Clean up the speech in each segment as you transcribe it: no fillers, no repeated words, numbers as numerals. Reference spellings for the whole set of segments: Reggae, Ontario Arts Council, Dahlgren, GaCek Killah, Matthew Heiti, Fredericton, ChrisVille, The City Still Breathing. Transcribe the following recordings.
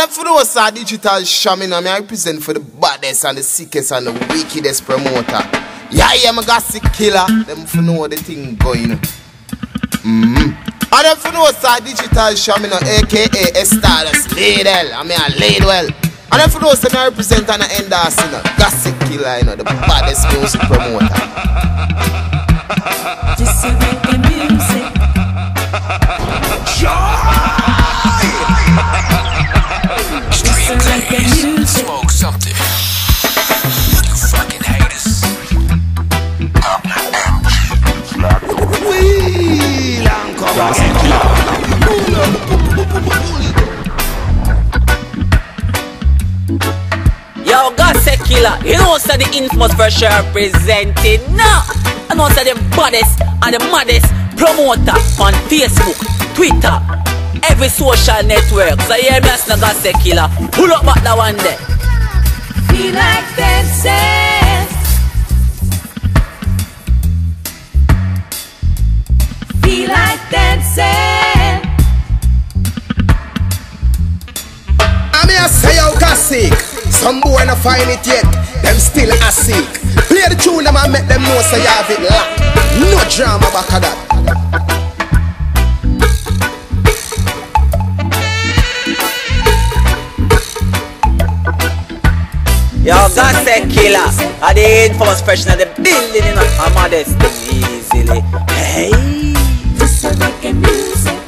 And for those digital shaman, I represent for the baddest and the sickest and the wickedest promoter. Yeah, my GaCek Killah. Them for know the thing going. And for those digital shaman, aka Stardust Ladle. I mean, I laid well. And for those that I represent and I endorse, you know, GaCek Killah, you know, the baddest music promoter. Just the music. Smoke something, you fucking haters. Wheel and come on. Yo, GaCek Killah, you know say the infamous version represented. No, I know say the baddest and the maddest promoter on Facebook, Twitter, every social network. So yeah, me as no GaCek Killah. Pull up back that one day. Feel like dancing. Feel like dancing. I'm here say how GaCek. Some boy no find it yet. Them still a seek. Play the tune them and make them know say you have it locked. No drama back of that. Yo, GaCek Killah, I the infamous person of the building, you know, I'm modest easily. Hey, this is reggae music.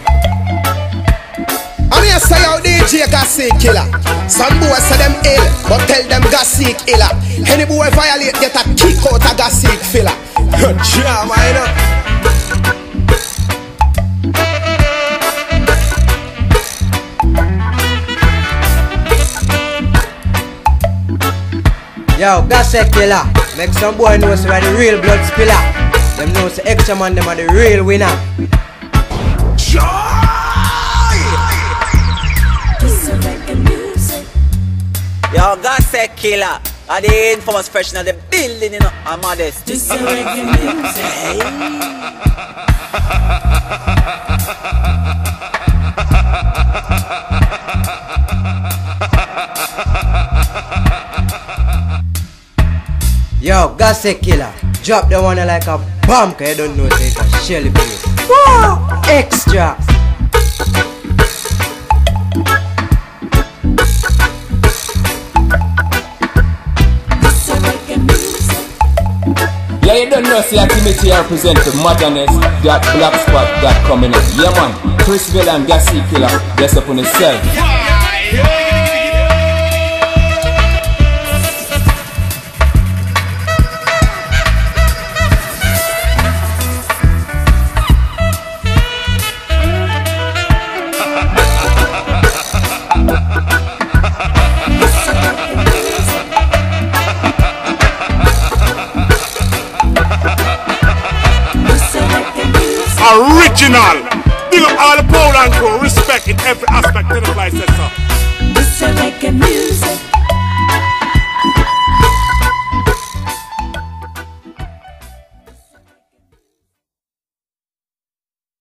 I'm here say out DJ GaCek Killah. Some boys say them ill, but tell them GaCek Killah. Any boy violate get a kick out of GaCek Killah. Good job, I know. Yo, GaCek Killah, make some boy know so the real blood spiller. Them know so extra man, them are the real winner. Joy! This is reggae music. Yo, GaCek Killah, are the infamous person of the building, you know, I'm modest. This is reggae music. Hey. Yo, GaCek Killah, drop the one like a bomb, cause you don't know say it's a shelly place. Woo! Extra! Yeah, you don't know say activity represent the modernist, that black spot that coming in. Yeah man, ChrisVille and GaCek Killah, that's up on the side. Original, deal up all the power and grow, respect in every aspect of the life. This is reggae music.